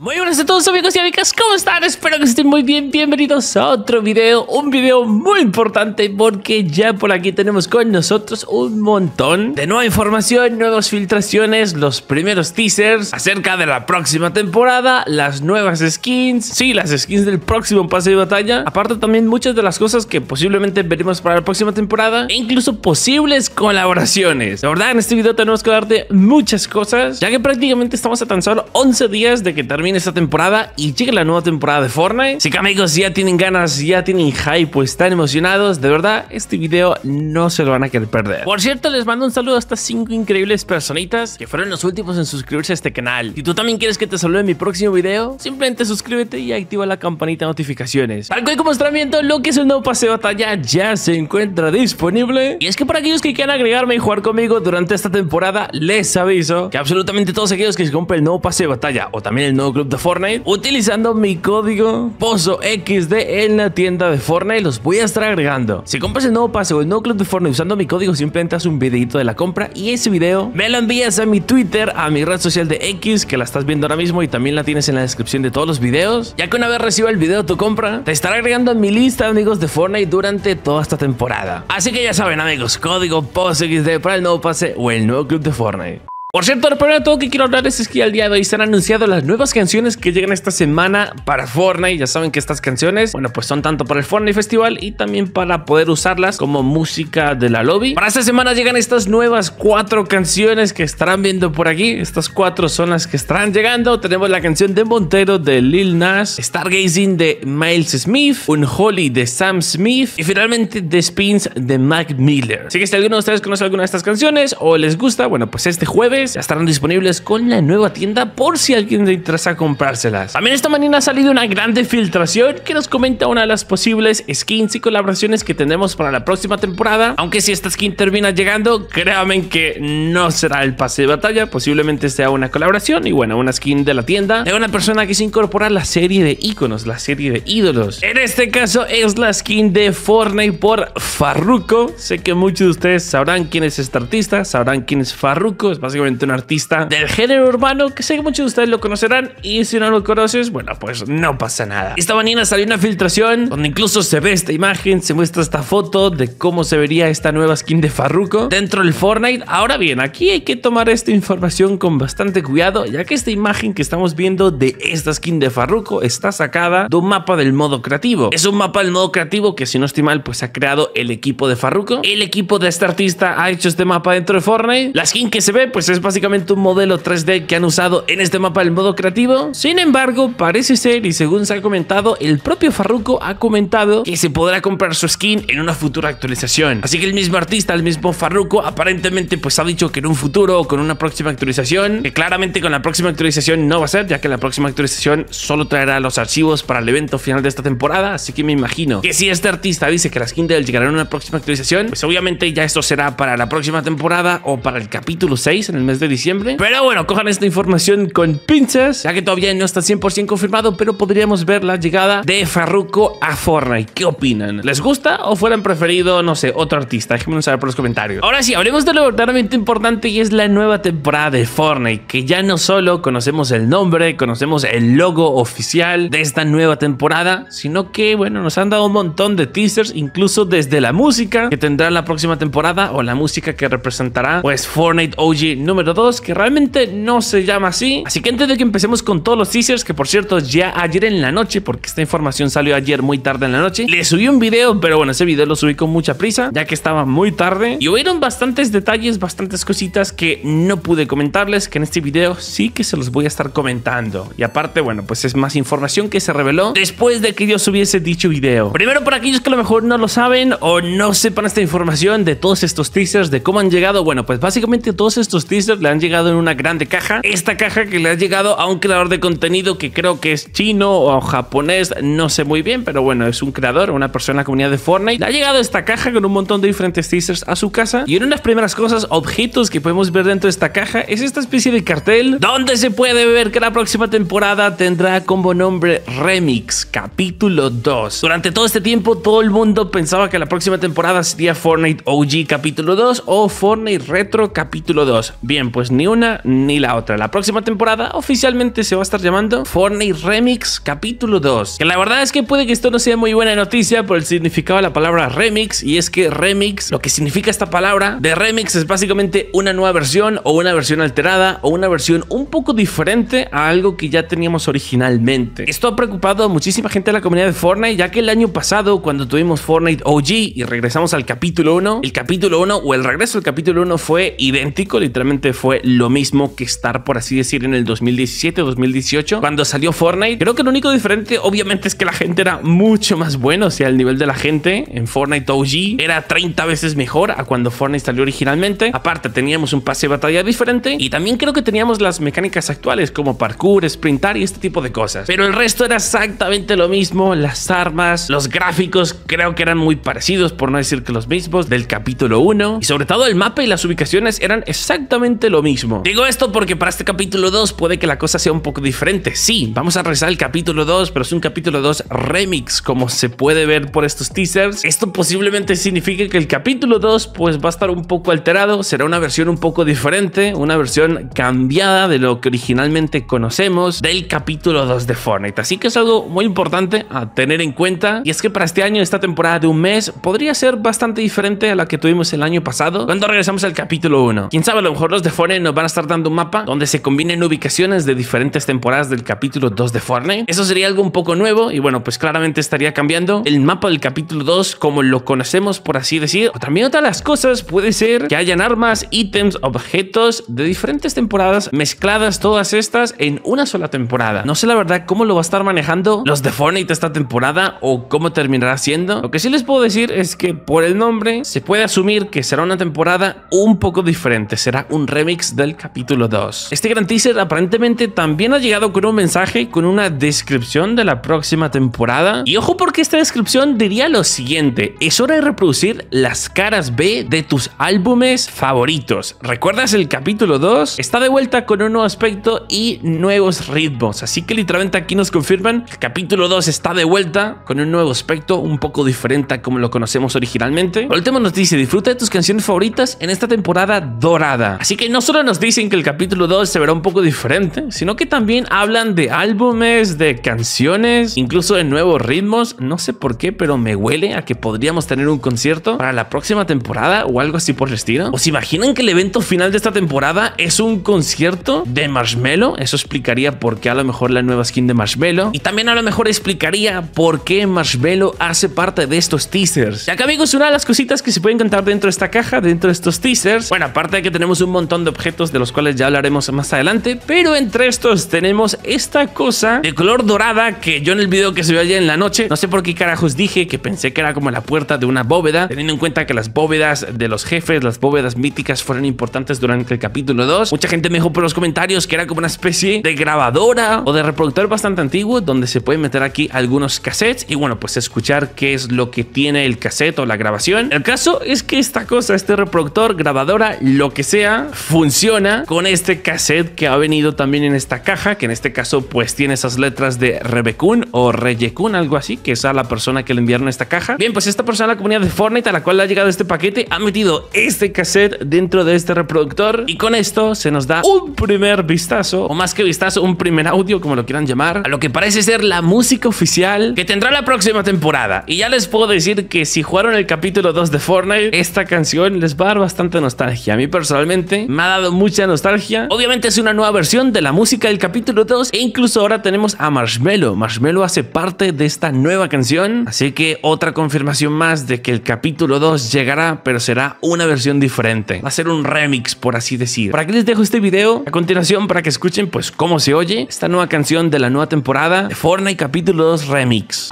Muy buenas a todos amigos y amigas, ¿cómo están? Espero que estén muy bien, bienvenidos a otro video, un video muy importante porque ya por aquí tenemos con nosotros un montón de nueva información, nuevas filtraciones, los primeros teasers acerca de la próxima temporada, las nuevas skins, sí, las skins del próximo pase de batalla, aparte también muchas de las cosas que posiblemente veremos para la próxima temporada e incluso posibles colaboraciones. La verdad en este video tenemos que darte muchas cosas, ya que prácticamente estamos a tan solo 11 días de que termine esta temporada y llegue la nueva temporada de Fortnite. Así que amigos, ya tienen ganas, ya tienen hype, pues están emocionados. De verdad, este video no se lo van a querer perder. Por cierto, les mando un saludo a estas 5 increíbles personitas que fueron los últimos en suscribirse a este canal. Si tú también quieres que te salude en mi próximo video, simplemente suscríbete y activa la campanita de notificaciones. Tal cual como están viendo, lo que es el nuevo pase de batalla ya se encuentra disponible. Y es que para aquellos que quieran agregarme y jugar conmigo durante esta temporada, les aviso que absolutamente todos aquellos que se compren el nuevo pase de batalla o también el nuevo de Fortnite, utilizando mi código POSSOXD en la tienda de Fortnite, los voy a estar agregando. Si compras el nuevo pase o el nuevo club de Fortnite usando mi código, simplemente haz un videito de la compra y ese video me lo envías a mi Twitter, a mi red social de X, que la estás viendo ahora mismo y también la tienes en la descripción de todos los videos. Ya que una vez reciba el video tu compra, te estaré agregando a mi lista de amigos de Fortnite durante toda esta temporada. Así que ya saben amigos, código POSSOXD para el nuevo pase o el nuevo club de Fortnite. Por cierto, lo primero de todo que quiero hablarles es que al día de hoy se han anunciado las nuevas canciones que llegan esta semana para Fortnite. Ya saben que estas canciones, bueno, pues son tanto para el Fortnite Festival y también para poder usarlas como música de la lobby. Para esta semana llegan estas nuevas 4 canciones que estarán viendo por aquí. Estas 4 son las que estarán llegando. Tenemos la canción de Montero de Lil Nas, Stargazing de Miles Smith, A Holly de Sam Smith y finalmente The Spins de Mac Miller. Así que si alguno de ustedes conoce alguna de estas canciones o les gusta, bueno, pues este jueves ya estarán disponibles con la nueva tienda por si a alguien le interesa comprárselas. También esta mañana ha salido una grande filtración que nos comenta una de las posibles skins y colaboraciones que tenemos para la próxima temporada. Aunque si esta skin termina llegando, créanme que no será el pase de batalla, posiblemente sea una colaboración y bueno, una skin de la tienda de una persona que se incorpora a la serie de íconos, la serie de ídolos. En este caso es la skin de Fortnite por Farruko. Sé que muchos de ustedes sabrán quién es este artista, sabrán quién es Farruko, es básicamente un artista del género urbano que sé que muchos de ustedes lo conocerán y si no lo conoces, bueno, pues no pasa nada. Esta mañana salió una filtración donde incluso se ve esta imagen, se muestra esta foto de cómo se vería esta nueva skin de Farruko dentro del Fortnite. Ahora bien, aquí hay que tomar esta información con bastante cuidado, ya que esta imagen que estamos viendo de esta skin de Farruko está sacada de un mapa del modo creativo. Es un mapa del modo creativo que si no estoy mal, pues ha creado el equipo de Farruko. El equipo de este artista ha hecho este mapa dentro de Fortnite. La skin que se ve, pues es básicamente un modelo 3D que han usado en este mapa del modo creativo. Sin embargo, parece ser, y según se ha comentado, el propio Farruko ha comentado que se podrá comprar su skin en una futura actualización. Así que el mismo artista, el mismo Farruko, aparentemente pues ha dicho que en un futuro, con una próxima actualización, que claramente con la próxima actualización no va a ser, ya que la próxima actualización solo traerá los archivos para el evento final de esta temporada. Así que me imagino que si este artista dice que la skin de él llegará en una próxima actualización, pues obviamente ya esto será para la próxima temporada o para el capítulo 6 en el mes de diciembre, pero bueno, cojan esta información con pinzas, ya que todavía no está 100% confirmado, pero podríamos ver la llegada de Farruko a Fortnite. ¿Qué opinan? ¿Les gusta o fueran preferido, no sé, otro artista? Déjenmelo saber por los comentarios. Ahora sí, hablemos de lo verdaderamente importante y es la nueva temporada de Fortnite, que ya no solo conocemos el nombre, conocemos el logo oficial de esta nueva temporada, sino que, bueno, nos han dado un montón de teasers, incluso desde la música que tendrá la próxima temporada o la música que representará, pues, Fortnite OG número 2, que realmente no se llama así. Así que antes de que empecemos con todos los teasers, que por cierto ya ayer en la noche, porque esta información salió ayer muy tarde en la noche, les subí un video, pero bueno, ese video lo subí con mucha prisa, ya que estaba muy tarde y hubieron bastantes detalles, bastantes cositas que no pude comentarles, que en este video sí que se los voy a estar comentando. Y aparte, bueno, pues es más información que se reveló después de que yo subiese dicho video. Primero, para aquellos que a lo mejor no lo saben o no sepan esta información de todos estos teasers, de cómo han llegado, bueno, pues básicamente todos estos teasers le han llegado en una grande caja. Esta caja que le ha llegado a un creador de contenido que creo que es chino o japonés, no sé muy bien, pero bueno, es un creador, una persona en la comunidad de Fortnite. Le ha llegado esta caja con un montón de diferentes teasers a su casa y una de las primeras cosas, objetos que podemos ver dentro de esta caja es esta especie de cartel donde se puede ver que la próxima temporada tendrá como nombre Remix capítulo 2. Durante todo este tiempo todo el mundo pensaba que la próxima temporada sería Fortnite OG capítulo 2 o Fortnite Retro capítulo 2. Bien, Bien, pues ni una ni la otra. La próxima temporada oficialmente se va a estar llamando Fortnite Remix capítulo 2. Que la verdad es que puede que esto no sea muy buena noticia por el significado de la palabra remix. Y es que remix, lo que significa esta palabra de remix, es básicamente una nueva versión o una versión alterada o una versión un poco diferente a algo que ya teníamos originalmente. Esto ha preocupado a muchísima gente de la comunidad de Fortnite, ya que el año pasado cuando tuvimos Fortnite OG y regresamos al capítulo 1, el capítulo 1 o el regreso al capítulo 1 fue idéntico, literalmente fue lo mismo que estar, por así decir, en el 2017 o 2018 cuando salió Fortnite. Creo que lo único diferente obviamente es que la gente era mucho más buena, o sea, el nivel de la gente en Fortnite OG era 30 veces mejor a cuando Fortnite salió originalmente. Aparte teníamos un pase de batalla diferente y también creo que teníamos las mecánicas actuales como parkour, sprintar y este tipo de cosas, pero el resto era exactamente lo mismo. Las armas, los gráficos creo que eran muy parecidos, por no decir que los mismos del capítulo 1, y sobre todo el mapa y las ubicaciones eran exactamente lo mismo. Digo esto porque para este capítulo 2 puede que la cosa sea un poco diferente. Sí, vamos a regresar al capítulo 2, pero es un capítulo 2 remix, como se puede ver por estos teasers. Esto posiblemente signifique que el capítulo 2 pues va a estar un poco alterado, será una versión un poco diferente, una versión cambiada de lo que originalmente conocemos del capítulo 2 de Fortnite. Así que es algo muy importante a tener en cuenta, y es que para este año, esta temporada de un mes, podría ser bastante diferente a la que tuvimos el año pasado cuando regresamos al capítulo 1. Quién sabe, a lo mejor los de Fortnite nos van a estar dando un mapa donde se combinen ubicaciones de diferentes temporadas del capítulo 2 de Fortnite. Eso sería algo un poco nuevo y bueno, pues claramente estaría cambiando el mapa del capítulo 2 como lo conocemos, por así decir. O también otra de las cosas puede ser que hayan armas, ítems, objetos de diferentes temporadas mezcladas todas estas en una sola temporada. No sé la verdad cómo lo va a estar manejando los de Fortnite esta temporada o cómo terminará siendo. Lo que sí les puedo decir es que por el nombre se puede asumir que será una temporada un poco diferente, será un remix del capítulo 2. Este gran teaser aparentemente también ha llegado con un mensaje, con una descripción de la próxima temporada, y ojo porque esta descripción diría lo siguiente: es hora de reproducir las caras B de tus álbumes favoritos. ¿Recuerdas el capítulo 2? Está de vuelta con un nuevo aspecto y nuevos ritmos. Así que literalmente aquí nos confirman el capítulo 2 está de vuelta con un nuevo aspecto un poco diferente a como lo conocemos originalmente. Por último nos dice: disfruta de tus canciones favoritas en esta temporada dorada. Así que no solo nos dicen que el capítulo 2 se verá un poco diferente, sino que también hablan de álbumes, de canciones, incluso de nuevos ritmos. No sé por qué, pero me huele a que podríamos tener un concierto para la próxima temporada o algo así por el estilo. ¿Os imaginan que el evento final de esta temporada es un concierto de Marshmello? Eso explicaría por qué a lo mejor la nueva skin de Marshmello, y también a lo mejor explicaría por qué Marshmello hace parte de estos teasers. Y acá, amigos, una de las cositas que se pueden cantar dentro de esta caja, dentro de estos teasers, bueno, aparte de que tenemos un montón de objetos de los cuales ya hablaremos más adelante, pero entre estos tenemos esta cosa de color dorada que yo en el video que se vio ayer en la noche, no sé por qué carajos dije que pensé que era como la puerta de una bóveda, teniendo en cuenta que las bóvedas de los jefes, las bóvedas míticas, fueron importantes durante el capítulo 2. Mucha gente me dijo por los comentarios que era como una especie de grabadora o de reproductor bastante antiguo donde se pueden meter aquí algunos cassettes y bueno, pues escuchar qué es lo que tiene el cassette o la grabación. El caso es que esta cosa, este reproductor, grabadora, lo que sea, funciona con este cassette que ha venido también en esta caja, que en este caso pues tiene esas letras de Rebekun o Reyekun, algo así, que es a la persona que le enviaron esta caja. Bien, pues esta persona, la comunidad de Fortnite a la cual le ha llegado este paquete, ha metido este cassette dentro de este reproductor y con esto se nos da un primer vistazo, o más que vistazo, un primer audio, como lo quieran llamar, a lo que parece ser la música oficial que tendrá la próxima temporada. Y ya les puedo decir que si jugaron el capítulo 2 de Fortnite, esta canción les va a dar bastante nostalgia. A mí personalmente me ha dado mucha nostalgia. Obviamente es una nueva versión de la música del capítulo 2 e incluso ahora tenemos a Marshmello. Marshmello hace parte de esta nueva canción, así que otra confirmación más de que el capítulo 2 llegará, pero será una versión diferente. Va a ser un remix, por así decir. Por aquí les dejo este video a continuación para que escuchen pues cómo se oye esta nueva canción de la nueva temporada de Fortnite capítulo 2 Remix.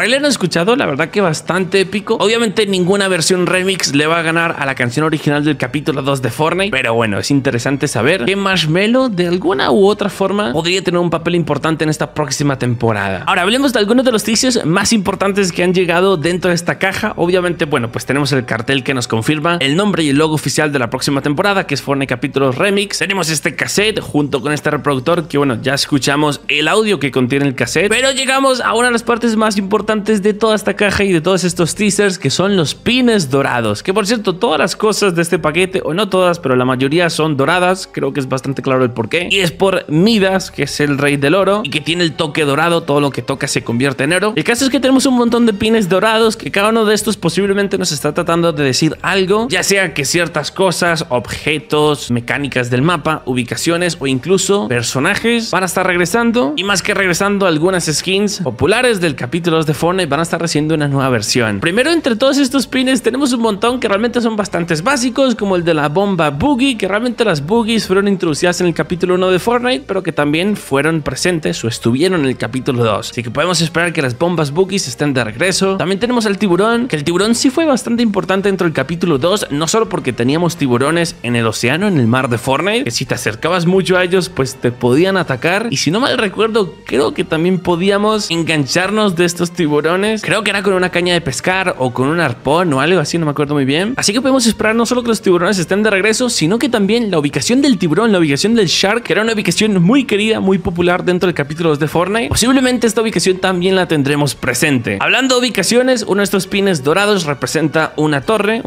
Por ahí la han escuchado, la verdad que bastante épico. Obviamente ninguna versión remix le va a ganar a la canción original del capítulo 2 de Fortnite, pero bueno, es interesante saber que Marshmello de alguna u otra forma podría tener un papel importante en esta próxima temporada. Ahora hablemos de algunos de los teasers más importantes que han llegado dentro de esta caja. Obviamente, bueno, pues tenemos el cartel que nos confirma el nombre y el logo oficial de la próxima temporada, que es Fortnite Capítulos Remix. Tenemos este cassette junto con este reproductor, que bueno, ya escuchamos el audio que contiene el cassette, pero llegamos a una de las partes más importantes de toda esta caja y de todos estos teasers, que son los pines dorados, que por cierto, todas las cosas de este paquete, o no todas, pero la mayoría son doradas, creo que es bastante claro el porqué, y es por Midas, que es el rey del oro y que tiene el toque dorado, todo lo que toca se convierte en oro. El caso es que tenemos un montón de pines dorados, que cada uno de estos posiblemente nos está tratando de decir algo, ya sea que ciertas cosas, objetos, mecánicas del mapa, ubicaciones o incluso personajes van a estar regresando, y más que regresando, algunas skins populares del capítulo 2 de Fortnite van a estar recibiendo una nueva versión. Primero, entre todos estos pines tenemos un montón que realmente son bastantes básicos, como el de la bomba boogie, que realmente las boogies fueron introducidas en el capítulo 1 de Fortnite, pero que también fueron presentes o estuvieron en el capítulo 2, así que podemos esperar que las bombas boogies estén de regreso. También tenemos al tiburón, que el tiburón sí fue bastante importante dentro del capítulo 2, no solo porque teníamos tiburones en el océano, en el mar de Fortnite, que si te acercabas mucho a ellos pues te podían atacar, y si no mal recuerdo creo que también podíamos engancharnos de estos tiburones, creo que era con una caña de pescar o con un arpón o algo así, no me acuerdo muy bien. Así que podemos esperar no solo que los tiburones estén de regreso, sino que también la ubicación del tiburón, la ubicación del shark, que era una ubicación muy querida, muy popular dentro del capítulo 2 de Fortnite, posiblemente esta ubicación también la tendremos presente. Hablando de ubicaciones, uno de estos pines dorados representa una torre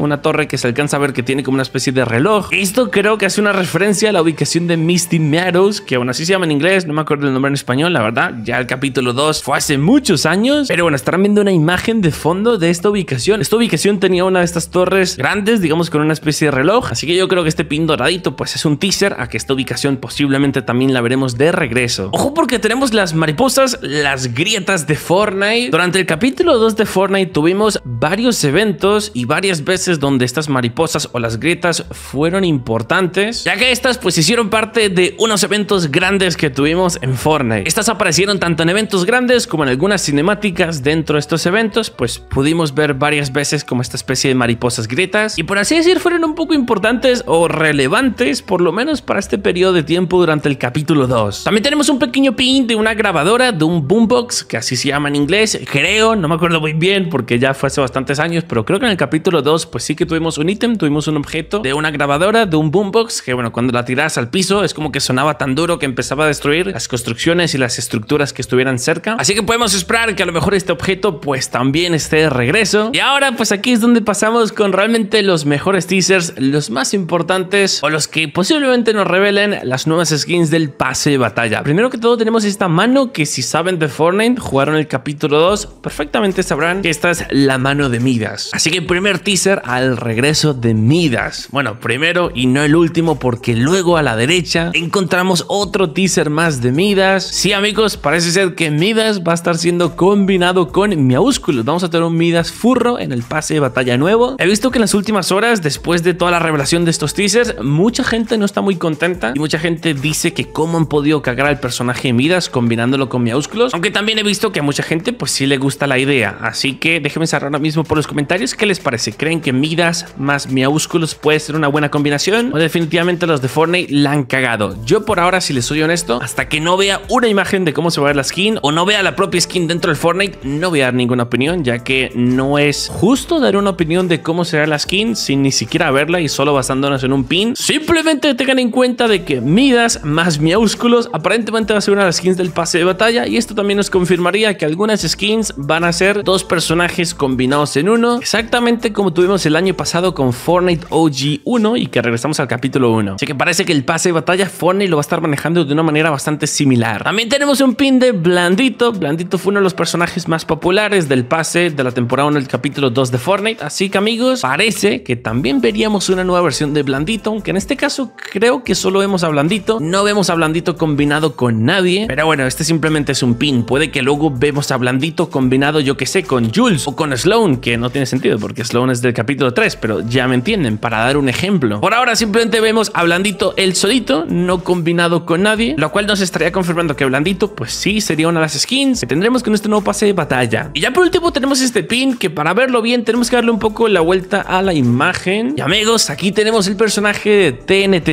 que se alcanza a ver que tiene como una especie de reloj. Esto creo que hace una referencia a la ubicación de Misty Meadows, que aún así se llama en inglés, no me acuerdo el nombre en español, la verdad, ya el capítulo 2 fue hace muchos años, pero bueno, estarán viendo una imagen de fondo de esta ubicación. Esta ubicación tenía una de estas torres grandes, digamos, con una especie de reloj, así que yo creo que este pin doradito pues es un teaser a que esta ubicación posiblemente también la veremos de regreso. Ojo, porque tenemos las mariposas, las grietas de Fortnite. Durante el capítulo 2 de Fortnite tuvimos varios eventos y varias veces donde estas mariposas o las grietas fueron importantes, ya que estas pues hicieron parte de unos eventos grandes que tuvimos en Fortnite. Estas aparecieron tanto en eventos grandes como en algunas cinemáticas. Dentro de estos eventos pues pudimos ver varias veces como esta especie de mariposas grietas, y por así decir fueron un poco importantes o relevantes, por lo menos para este periodo de tiempo durante el capítulo 2. También tenemos un pequeño pin de una grabadora, de un boombox, que así se llama en inglés, creo, no me acuerdo muy bien porque ya fue hace bastantes años, pero creo que en el capítulo 2 pues sí que tuvimos un ítem, tuvimos un objeto de una grabadora, de un boombox, que bueno, cuando la tirabas al piso es como que sonaba tan duro que empezaba a destruir las construcciones y las estructuras que estuvieran cerca, así que podemos esperar que a lo mejor este objeto pues también esté de regreso. Y ahora pues aquí es donde pasamos con realmente los mejores teasers, los más importantes o los que posiblemente nos revelen las nuevas skins del pase de batalla. Primero que todo tenemos esta mano, que si saben de Fortnite, jugaron el capítulo 2, perfectamente sabrán que esta es la mano de Midas, así que primer teaser al regreso de Midas. Bueno, primero y no el último, porque luego a la derecha encontramos otro teaser más de Midas. Sí amigos, parece ser que Midas va a estar siendo combinado con Miaúsculos, vamos a tener un Midas furro en el pase de batalla nuevo. He visto que en las últimas horas, después de toda la revelación de estos teasers, mucha gente no está muy contenta y mucha gente dice que cómo han podido cagar al personaje de Midas combinándolo con Miaúsculos, aunque también he visto que a mucha gente pues sí le gusta la idea, así que déjenme saber ahora mismo por los comentarios qué les parece. ¿Creen que Midas más Miaúsculos puede ser una buena combinación o definitivamente los de Fortnite la han cagado? Yo por ahora, si les soy honesto, hasta que no vea una imagen de cómo se va a ver la skin o no vea la propia skin dentro del Fortnite, no voy a dar ninguna opinión, ya que no es justo dar una opinión de cómo será la skin sin ni siquiera verla y solo basándonos en un pin. Simplemente tengan en cuenta de que Midas más Miaúsculos aparentemente va a ser una de las skins del pase de batalla, y esto también nos confirmaría que algunas skins van a ser dos personajes combinados en uno, exactamente como tuvimos el año pasado con Fortnite OG 1 y que regresamos al capítulo 1. Así que parece que el pase de batalla Fortnite lo va a estar manejando de una manera bastante similar. También tenemos un pin de Blandito. Blandito fue uno de los personajes más populares del pase de la temporada 1 del capítulo 2 de Fortnite, así que amigos, parece que también veríamos una nueva versión de Blandito, aunque en este caso creo que solo vemos a Blandito, no vemos a Blandito combinado con nadie, pero bueno, este simplemente es un pin, puede que luego vemos a Blandito combinado, yo que sé, con Jules o con Sloan, que no tiene sentido porque Sloan es del capítulo 3, pero ya me entienden, para dar un ejemplo. Por ahora simplemente vemos a Blandito él solito, no combinado con nadie, lo cual nos estaría confirmando que Blandito pues sí sería una de las skins que tendremos con este nuevo pase de batalla. Y ya por último tenemos este pin, que para verlo bien tenemos que darle un poco la vuelta a la imagen. Y amigos, aquí tenemos el personaje de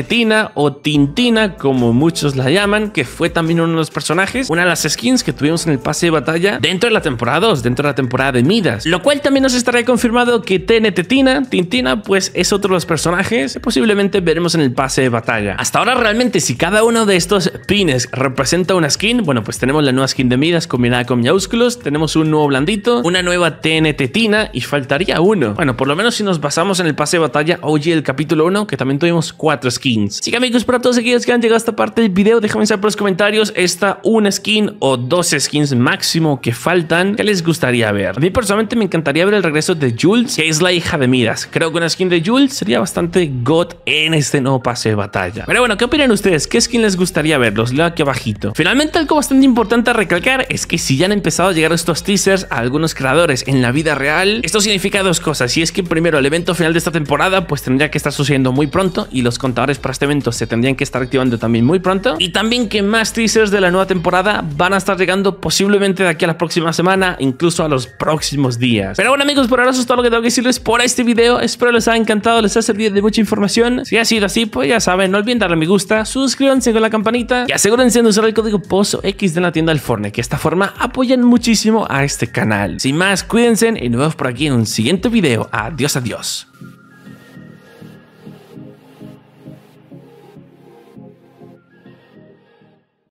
TNT Tina o Tintina, como muchos la llaman, que fue también uno de los personajes, una de las skins que tuvimos en el pase de batalla dentro de la temporada 2, dentro de la temporada de Midas. Lo cual también nos estará confirmado que TNT Tina, Tintina, pues es otro de los personajes que posiblemente veremos en el pase de batalla. Hasta ahora realmente, si cada uno de estos pines representa una skin, bueno, pues tenemos la nueva skin de Midas combinada con Miaúsculos, tenemos un nuevo Blandito, una nueva TNT Tina y faltaría uno. Bueno, por lo menos si nos basamos en el pase de batalla, oye, el capítulo 1, que también tuvimos 4 skins. Así que amigos, para todos aquellos que han llegado a esta parte del video, déjame saber por los comentarios esta una skin o 2 skins máximo que faltan, que les gustaría ver. A mí personalmente me encantaría ver el regreso de Jules, que es la hija de Midas. Creo que una skin de Jules sería bastante god en este nuevo pase de batalla. Pero bueno, ¿qué opinan ustedes? ¿Qué skin les gustaría ver? Los leo aquí abajito. Finalmente, algo bastante importante a recalcar es que si ya han empezado a llegar estos teasers a algunos creadores en la vida real, esto significa 2 cosas. Y es que primero, el evento final de esta temporada pues tendría que estar sucediendo muy pronto, y los contadores para este evento se tendrían que estar activando también muy pronto. Y también que más teasers de la nueva temporada van a estar llegando posiblemente de aquí a la próxima semana, incluso a los próximos días. Pero bueno amigos, por ahora eso es todo lo que tengo que decirles por este video. Espero les haya encantado, les haya servido de mucha información. Si ha sido así, pues ya saben, no olviden darle a me gusta, suscríbanse con la campanita y asegúrense de usar el código POSSOXD en la tienda del Fortnite, que de esta forma apoyan muchísimo a este canal. Sin más, cuídense y nos vemos por aquí en un siguiente video. Adiós, adiós.